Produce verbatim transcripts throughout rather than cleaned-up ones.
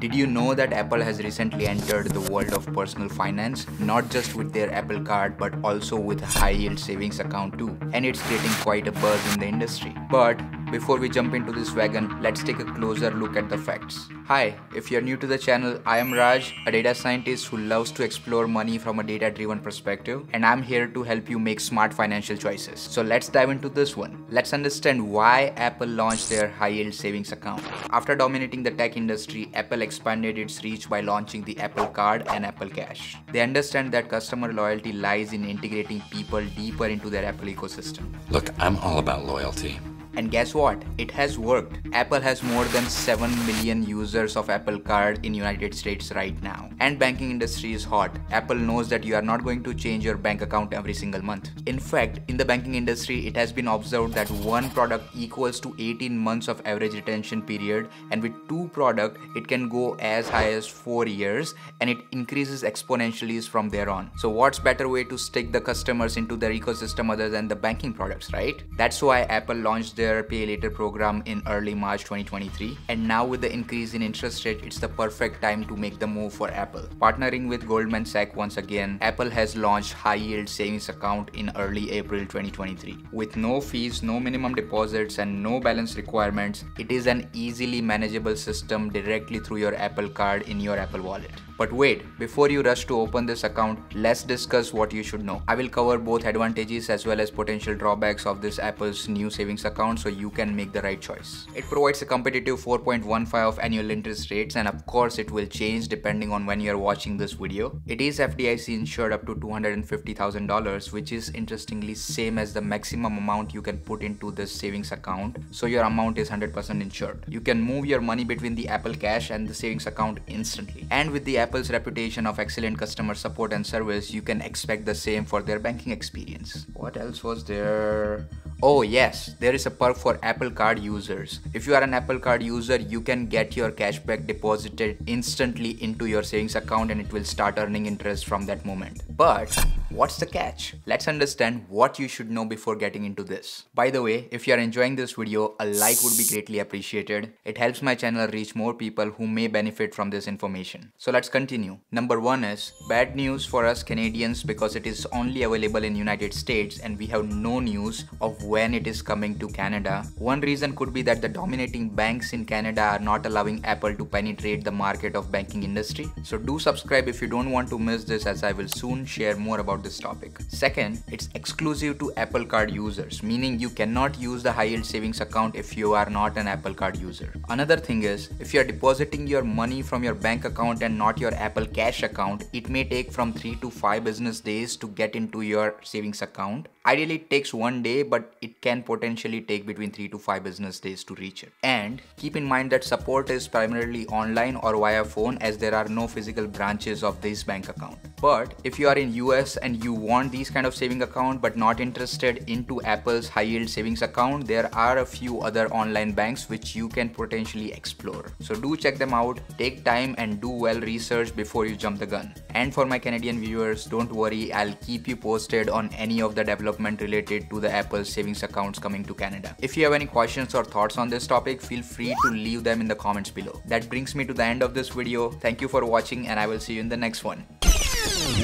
Did you know that Apple has recently entered the world of personal finance, not just with their Apple Card but also with a high-yield savings account too, and it's creating quite a buzz in the industry. But before we jump into this wagon, let's take a closer look at the facts. Hi, if you're new to the channel, I am Raj, a data scientist who loves to explore money from a data-driven perspective, and I'm here to help you make smart financial choices. So let's dive into this one. Let's understand why Apple launched their high-yield savings account. After dominating the tech industry, Apple expanded its reach by launching the Apple Card and Apple Cash. They understand that customer loyalty lies in integrating people deeper into their Apple ecosystem. Look, I'm all about loyalty. And guess what? It has worked. Apple has more than seven million users of Apple Card in United States right now. And banking industry is hot. Apple knows that you are not going to change your bank account every single month. In fact, in the banking industry, it has been observed that one product equals to eighteen months of average retention period, and with two products, it can go as high as four years, and it increases exponentially from there on. So what's better way to stick the customers into their ecosystem other than the banking products, right? That's why Apple launched their Pay Later program in early March twenty twenty-three, and now with the increase in interest rate, it's the perfect time to make the move for Apple. Partnering with Goldman Sachs once again, Apple has launched high-yield savings account in early April twenty twenty-three. With no fees, no minimum deposits, and no balance requirements, it is an easily manageable system directly through your Apple Card in your Apple Wallet. But wait, before you rush to open this account, let's discuss what you should know. I will cover both advantages as well as potential drawbacks of this Apple's new savings account so you can make the right choice. It provides a competitive four point one five percent of annual interest rates, and of course it will change depending on when you are watching this video. It is F D I C insured up to two hundred fifty thousand dollars, which is interestingly same as the maximum amount you can put into this savings account, so your amount is one hundred percent insured. You can move your money between the Apple Cash and the savings account instantly. And with the Apple Apple's reputation of excellent customer support and service, you can expect the same for their banking experience. What else was there? Oh yes, there is a perk for Apple Card users. If you are an Apple Card user, you can get your cashback deposited instantly into your savings account, and it will start earning interest from that moment. But what's the catch? Let's understand what you should know before getting into this. By the way, if you are enjoying this video, a like would be greatly appreciated. It helps my channel reach more people who may benefit from this information. So let's continue. Number one is bad news for us Canadians because it is only available in United States and we have no news of when it is coming to Canada. One reason could be that the dominating banks in Canada are not allowing Apple to penetrate the market of banking industry. So do subscribe if you don't want to miss this, as I will soon share more about this topic. Second, it's exclusive to Apple Card users, meaning you cannot use the high-yield savings account if you are not an Apple Card user. Another thing is, if you are depositing your money from your bank account and not your Apple Cash account, it may take from three to five business days to get into your savings account. Ideally, it takes one day, but it can potentially take between three to five business days to reach it. And keep in mind that support is primarily online or via phone, as there are no physical branches of this bank account. But if you are in U S and you want these kind of saving account but not interested into Apple's high-yield savings account, there are a few other online banks which you can potentially explore. So do check them out, take time and do well research before you jump the gun. And for my Canadian viewers, don't worry, I'll keep you posted on any of the developments related to the Apple savings accounts coming to Canada. If you have any questions or thoughts on this topic, feel free to leave them in the comments below. That brings me to the end of this video. Thank you for watching, and I will see you in the next one.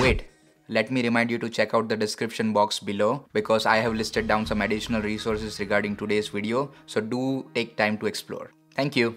Wait, let me remind you to check out the description box below because I have listed down some additional resources regarding today's video, so do take time to explore. Thank you.